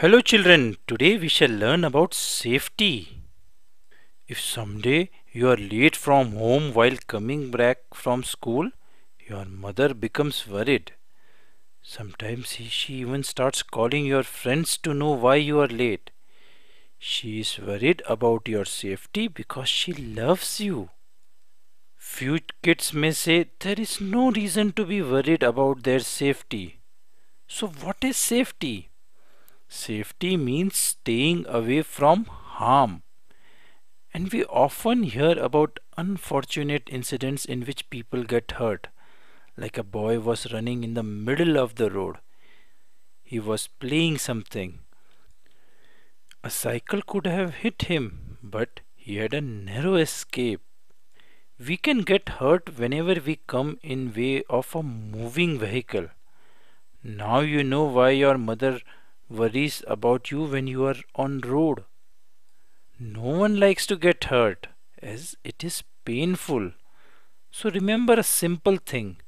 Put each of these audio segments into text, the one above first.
Hello children, today we shall learn about safety. If someday you are late from home while coming back from school, your mother becomes worried. Sometimes she even starts calling your friends to know why you are late. She is worried about your safety because she loves you. Few kids may say there is no reason to be worried about their safety. So what is safety? Safety means staying away from harm. And we often hear about unfortunate incidents in which people get hurt. Like a boy was running in the middle of the road. He was playing something. A cycle could have hit him, but he had a narrow escape. We can get hurt whenever we come in way of a moving vehicle. Now you know why your mother worries about you when you are on road. No one likes to get hurt as it is painful. So remember a simple thing.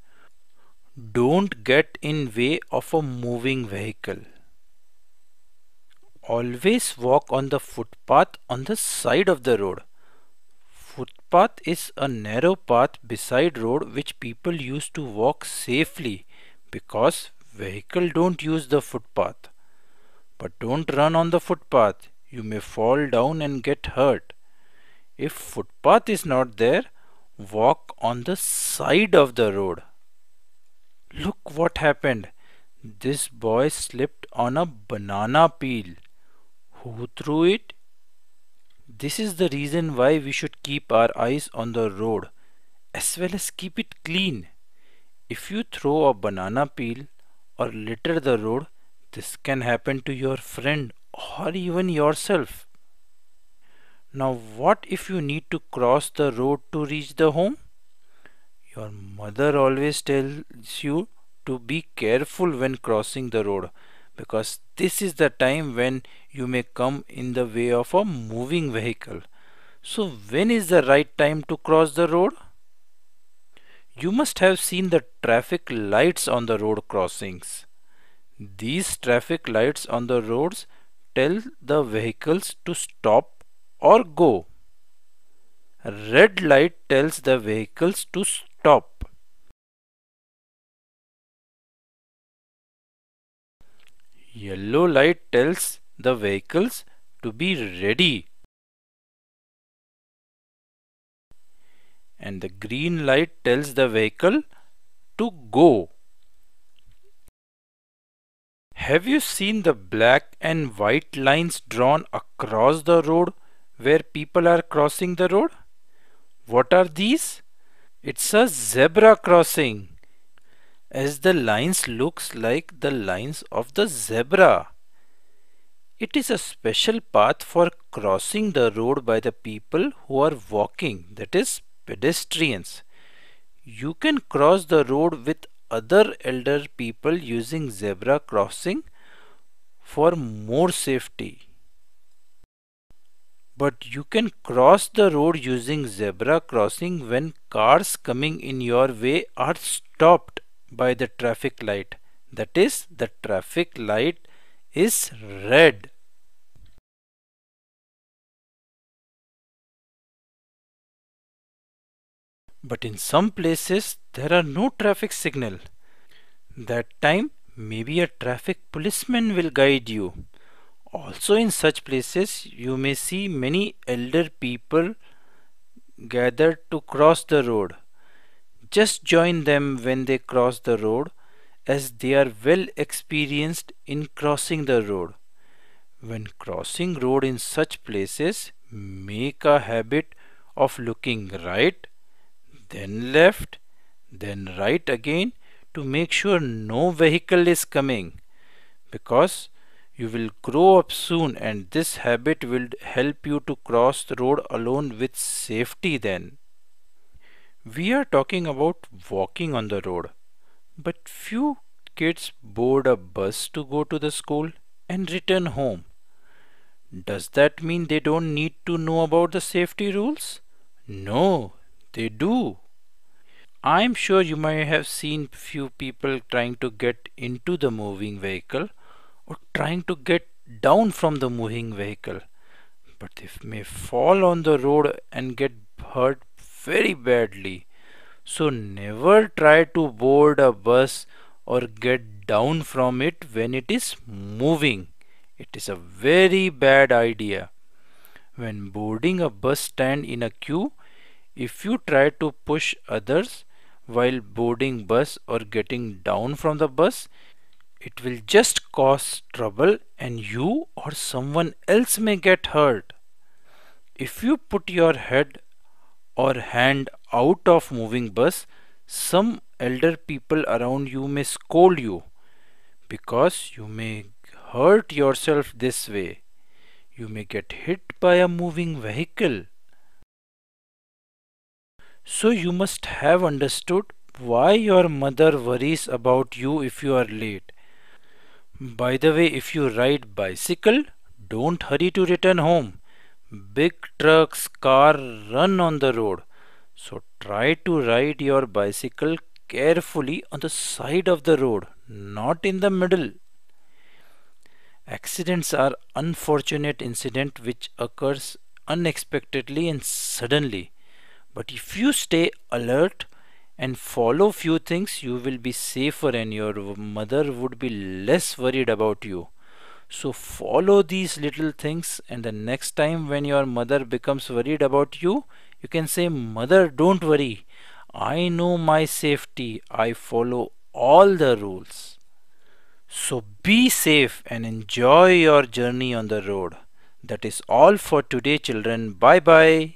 Don't get in way of a moving vehicle. Always walk on the footpath on the side of the road. Footpath is a narrow path beside road which people use to walk safely because vehicles don't use the footpath. But don't run on the footpath, you may fall down and get hurt. If footpath is not there, walk on the side of the road. Look what happened. This boy slipped on a banana peel. Who threw it? This is the reason why we should keep our eyes on the road as well as keep it clean. If you throw a banana peel or litter the road, this can happen to your friend or even yourself. Now what if you need to cross the road to reach the home? Your mother always tells you to be careful when crossing the road because this is the time when you may come in the way of a moving vehicle. So when is the right time to cross the road? You must have seen the traffic lights on the road crossings. These traffic lights on the roads tell the vehicles to stop or go. Red light tells the vehicles to stop. Yellow light tells the vehicles to be ready. And the green light tells the vehicle to go. Have you seen the black and white lines drawn across the road where people are crossing the road? What are these? It's a zebra crossing, as the lines looks like the lines of the zebra. It is a special path for crossing the road by the people who are walking, that is pedestrians. You can cross the road with other elder people using zebra crossing for more safety. But you can cross the road using zebra crossing when cars coming in your way are stopped by the traffic light. That is, the traffic light is red. But in some places there are no traffic signal. That time maybe a traffic policeman will guide you. Also in such places you may see many elder people gathered to cross the road. Just join them when they cross the road as they are well experienced in crossing the road. When crossing road in such places, make a habit of looking right, then left, then right again to make sure no vehicle is coming, because you will grow up soon and this habit will help you to cross the road alone with safety then. We are talking about walking on the road, but few kids board a bus to go to the school and return home. Does that mean they don't need to know about the safety rules? No, they do. I am sure you may have seen few people trying to get into the moving vehicle or trying to get down from the moving vehicle, but they may fall on the road and get hurt very badly. So never try to board a bus or get down from it when it is moving. It is a very bad idea. When boarding a bus stand in a queue, if you try to push others while boarding bus or getting down from the bus, it will just cause trouble and you or someone else may get hurt. If you put your head or hand out of moving bus, some elder people around you may scold you because you may hurt yourself this way. You may get hit by a moving vehicle. So you must have understood why your mother worries about you if you are late. By the way, if you ride bicycle, don't hurry to return home. Big trucks, cars run on the road. So try to ride your bicycle carefully on the side of the road, not in the middle. Accidents are unfortunate incident which occurs unexpectedly and suddenly. But if you stay alert and follow few things, you will be safer and your mother would be less worried about you. So follow these little things, and the next time when your mother becomes worried about you, you can say, "Mother, don't worry. I know my safety. I follow all the rules." So be safe and enjoy your journey on the road. That is all for today, children. Bye bye.